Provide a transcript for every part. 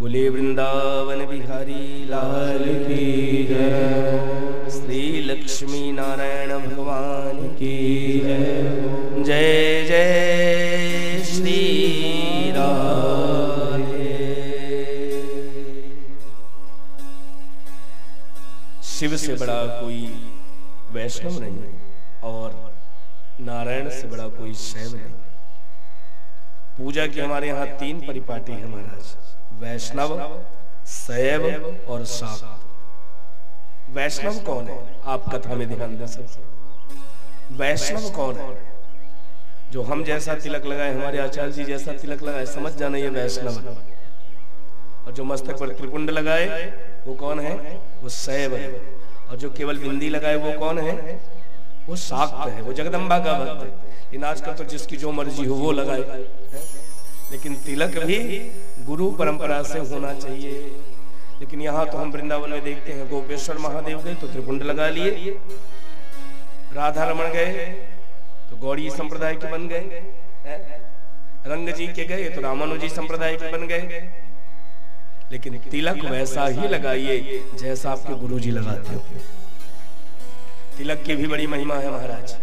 बोले वृंदावन बिहारी लाल की जय, श्री लक्ष्मी नारायण भगवान की जय, जय जय श्री राधे। शिव से बड़ा कोई वैष्णव नहीं और नारायण से बड़ा कोई शैव नहीं। पूजा की हमारे यहाँ तीन परिपाटी है महाराज, वैष्णव, शैव और शाक्त। वैष्णव कौन है? आप कथा में ध्यान दें सबसे। वैष्णव कौन है? जो हम जैसा तिलक लगाए, हमारे आचार्य जी जैसा तिलक लगाए, समझ जाना ये वैष्णव है। और जो मस्तक पर त्रिपुंड लगाए वो कौन है? वो शैव है। और जो केवल बिंदी लगाए वो कौन है? वो शाक्त है, वो जगदम्बा का भक्त है। लेकिन आजकल तो जिसकी जो मर्जी हो वो लगाए, लेकिन तिलक भी गुरु परंपरा से होना चाहिए। लेकिन यहाँ तो हम वृंदावन में देखते हैं, गोपेश्वर महादेव गए तो त्रिपुंड लगा लिए, राधा रमण गए तो गौड़ीय संप्रदाय के बन गए, रंग जी के गए तो रामानुजी संप्रदाय के बन गए। लेकिन तिलक वैसा ही लगाइए जैसा आपके गुरुजी लगाते हो। तिलक की भी बड़ी महिमा है महाराज।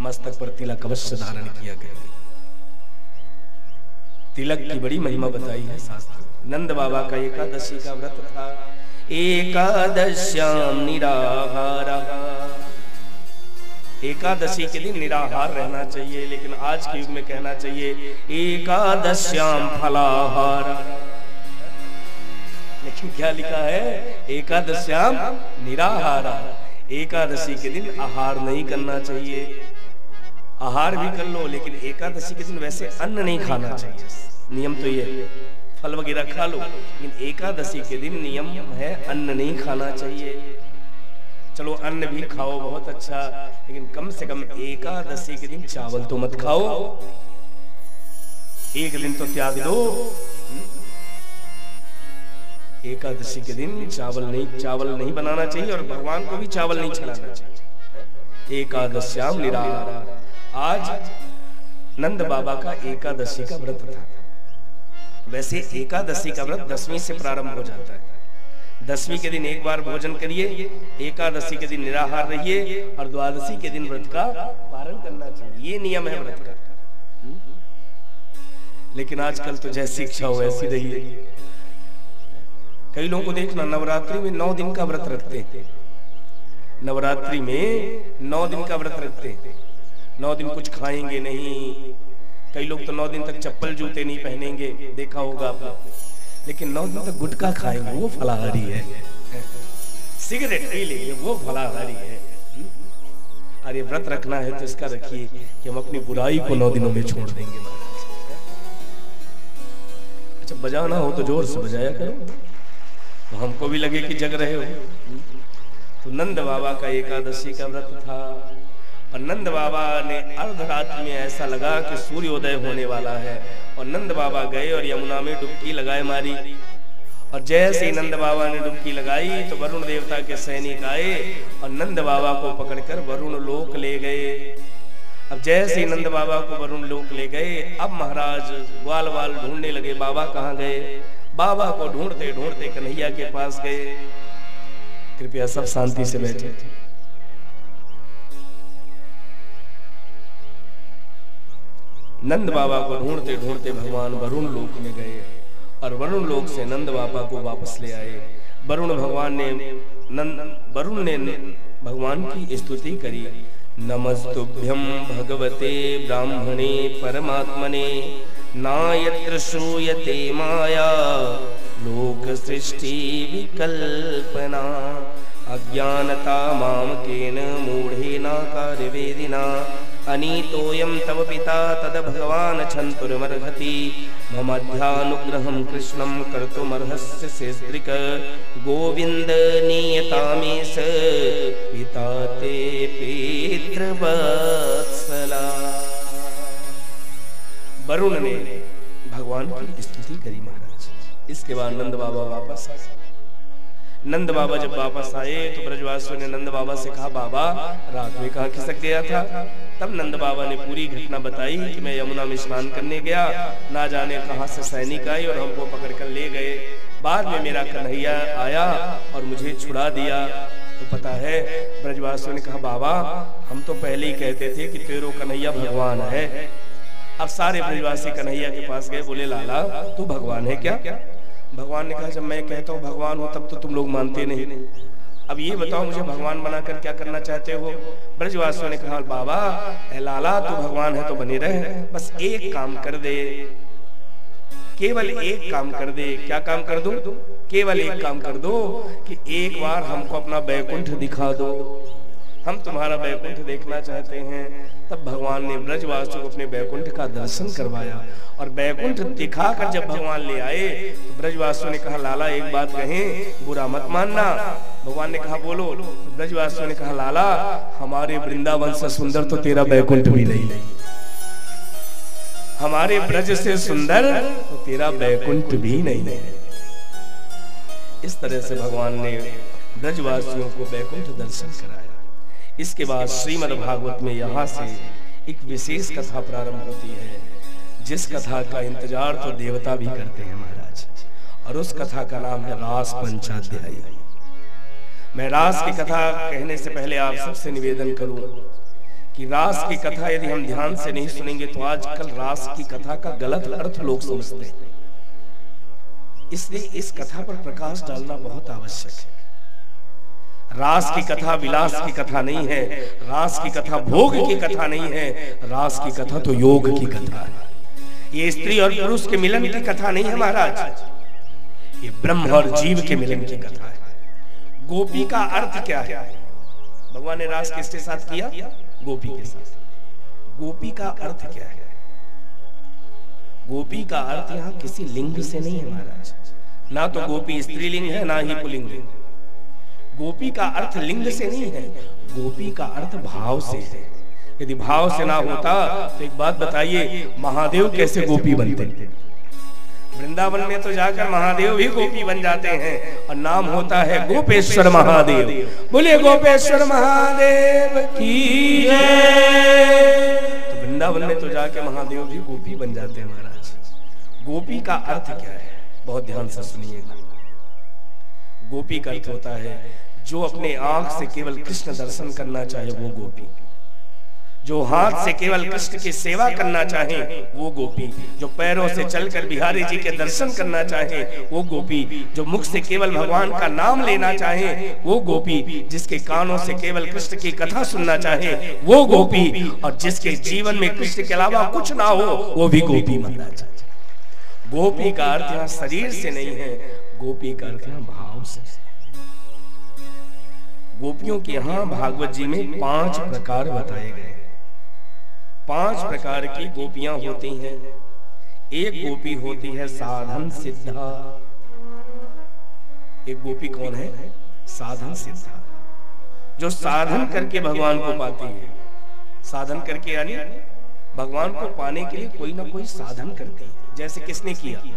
मस्तक पर तिलक अवश्य धारण किया गया। तिलक की बड़ी महिमा बताई है शास्त्र। नंद बाबा का एकादशी का व्रत था, एकादश्याम निराहारा। एकादशी के दिन निराहार रहना चाहिए, लेकिन आज के युग में कहना चाहिए एकादश्याम फलाहारा। लेकिन क्या लिखा है? एकादश्याम निराहारा। एकादशी के दिन आहार नहीं करना चाहिए। आहार भी कर लो, लेकिन एकादशी के दिन वैसे अन्न नहीं खाना चाहिए। नियम तो ये है, फल वगैरह खा लो, लेकिन एकादशी के दिन नियम है अन्न नहीं खाना चाहिए। चलो अन्न भी खाओ बहुत अच्छा, लेकिन कम से कम एकादशी के दिन चावल तो मत खाओ। एक दिन तो त्याग दो। एकादशी के दिन चावल नहीं बनाना चाहिए और भगवान को भी चावल नहीं चढ़ाना चाहिए। एकादश्याम निराहारा। आज नंद बाबा का एकादशी का व्रत था। वैसे एकादशी का व्रत 10वीं से प्रारंभ हो जाता है। 10वीं के दिन एक बार भोजन करिए, एकादशी के दिन निराहार रहिए और द्वादशी के दिन व्रत का पारण करना चाहिए। ये नियम है व्रत का। लेकिन आजकल तो जैसी इच्छा हो वैसी रहिए। कई लोगों को देखना नवरात्रि में 9 दिन का व्रत रखते हैं। नवरात्रि में 9 दिन का व्रत रखते हैं। 9 दिन कुछ खाएंगे नहीं। कई लोग तो 9 दिन तक चप्पल जूते नहीं पहनेंगे, देखा होगा आपने। लेकिन 9 दिन तक गुटखा खाएंगे, वो फलाहारी है। सिगरेट पी लेंगे, वो फलाहारी है। अरे व्रत रखना है तो इसका रखिए कि हम अपनी बुराई को 9 दिनों में छोड़ देंगे। अच्छा, बजाना हो तो जोर से बजाया करो, तो हमको भी लगे कि जग रहे हो। तो नंद बाबा का एकादशी का व्रत था। नंद बाबा ने अर्धरात में ऐसा लगा कि सूर्योदय होने वाला है, और नंद बाबा गए और यमुना में डुबकी लगाए मारी। और जैसे ही नंद बाबा ने डुबकी लगाई तो वरुण देवता के सैनिक आए और नंद बाबा को पकड़कर वरुण लोक ले गए। अब जैसे ही नंद बाबा को वरुण लोक ले गए, अब महाराज ग्वाल वाल ढूंढने लगे, बाबा कहाँ गए। बाबा को ढूंढते ढूंढते कन्हैया के पास गए। कृपया सब शांति से बैठे। नंद बाबा को ढूंढते ढूंढते भगवान वरुण लोक में गए और वरुण लोक से नंद बाबा को वापस ले आए। वरुण ने भगवान की स्तुति करी। नमस्तुभ्यं भगवते ब्राह्मणे परमात्मने नायत्र श्रूयते माया लोक सृष्टि विकल्पना अज्ञानता मामकेन मूढ़ेना कार्यवेदिना अनीतोयम तव पिता तद भगवान छंतुरमर्हति मम अध्यानुग्रहं कृष्णं कर्तुमर्हस्य सेदृक गोविंद नियतामेष पिता ते पितृवत्सला। वरुण ने भगवान की स्तुति करी महाराज। इसके बाद नंद बाबा वापस आए। नंद बाबा जब वापस आए तो ब्रजवासियों ने नंद बाबा से कहा, बाबा रात में कहाँ खिसक गया था। तब नंद बाबा ने पूरी घटना बताई कि मैं यमुना में स्नान करने गया, ना जाने कहाँ से सैनिक आए और हमको पकड़कर ले गए। बाद में मेरा कन्हैया आया और मुझे छुड़ा दिया। तो पता है ब्रजवासियों ने कहा, बाबा हम तो पहले ही कहते थे कि तेरो कन्हैया भगवान है। अब सारे ब्रजवासी कन्हैया के पास गए, बोले लाला तू भगवान है क्या? भगवान ने कहा, जब मैं कहता हूँ भगवान हूँ तब तो तुम लोग मानते नहीं, अब ये बताओ मुझे भगवान बनाकर क्या करना चाहते हो। ब्रजवासियों ने कहा, बाबा लाला तू भगवान है तो बने रहे, बस एक काम कर दे, केवल एक काम कर दे। क्या काम कर दूं? केवल एक काम कर दो कि एक बार हमको अपना बैकुंठ दिखा दो, हम तुम्हारा बैकुंठ देखना चाहते हैं। तब भगवान ने ब्रजवासियों को अपने बैकुंठ का दर्शन करवाया और बैकुंठ दिखाकर जब भगवान ले आए तो ब्रजवासियों ने कहा, लाला एक बात कहें, बुरा मत मानना। भगवान ने कहा, बोलो। तो ब्रजवासियों ने कहा, लाला हमारे वृंदावन से सुंदर तो तेरा बैकुंठ भी नहीं, हमारे ब्रज से सुंदर तो तेरा बैकुंठ भी नहीं। इस तरह से भगवान ने ब्रजवासियों को बैकुंठ दर्शन कराया। इसके बाद श्रीमद् भागवत में यहाँ से एक विशेष कथा प्रारंभ होती है, जिस कथा का इंतजार तो देवता भी करते हैं महाराज, और उस कथा का नाम है रास पंचाध्यायी। मैं रास की कथा कहने से पहले आप सबसे निवेदन करूं कि रास की कथा यदि हम ध्यान से नहीं सुनेंगे तो आजकल रास की कथा का गलत अर्थ लोग समझते हैं, इसलिए इस कथा पर प्रकाश डालना बहुत आवश्यक है। रास की कथा विलास की कथा नहीं है, रास की कथा भोग की कथा नहीं है, रास की कथा तो योग की कथा है। ये स्त्री और पुरुष के मिलन की कथा नहीं है महाराज, ये ब्रह्म और जीव के मिलन की कथा है। गोपी का अर्थ क्या है? भगवान ने रास किसके साथ किया? गोपी के साथ। गोपी का अर्थ क्या है? गोपी का अर्थ यहाँ किसी लिंग से नहीं है महाराज, ना तो गोपी स्त्रीलिंग है ना ही पुल्लिंग है। गोपी का अर्थ लिंग से नहीं है, गोपी का अर्थ भाव से है। यदि भाव से ना होता तो एक बात बताइए, महादेव कैसे गोपी बनते? वृंदावन में तो जाकर महादेव भी गोपी बन जाते हैं और नाम होता है गोपेश्वर महादेव। बोले गोपेश्वर महादेव की जय। तो वृंदावन में तो जाकर महादेव भी गोपी बन जाते हैं महाराज। गोपी का अर्थ क्या है? बहुत ध्यान से सुनिएगा। गोपी का अर्थ होता है जो अपने आंख से केवल कृष्ण दर्शन करना चाहे वो गोपी, जो हाथ से केवल कृष्ण की सेवा करना चाहे वो गोपी, जो पैरों से चलकर बिहारी जी के दर्शन करना चाहे वो गोपी, जो मुख से केवल भगवान का नाम लेना चाहे वो गोपी, जिसके कानों से केवल कृष्ण की कथा सुनना चाहे वो गोपी, और जिसके जीवन में कृष्ण के अलावा कुछ ना हो वो भी गोपी माना चाहिए। गोपी का अर्थ यहाँ शरीर से नहीं है, गोपी का अर्थ यहाँ भाव से। गोपियों के यहाँ भागवत जी में 5 प्रकार बताए गए। 5 प्रकार की गोपियां होती हैं। एक गोपी होती है साधन सिद्धा। एक गोपी कौन है? साधन सिद्धा, जो साधन करके भगवान को पाती है। साधन करके यानी भगवान को पाने के लिए कोई ना कोई साधन करती है, जैसे किसने किया?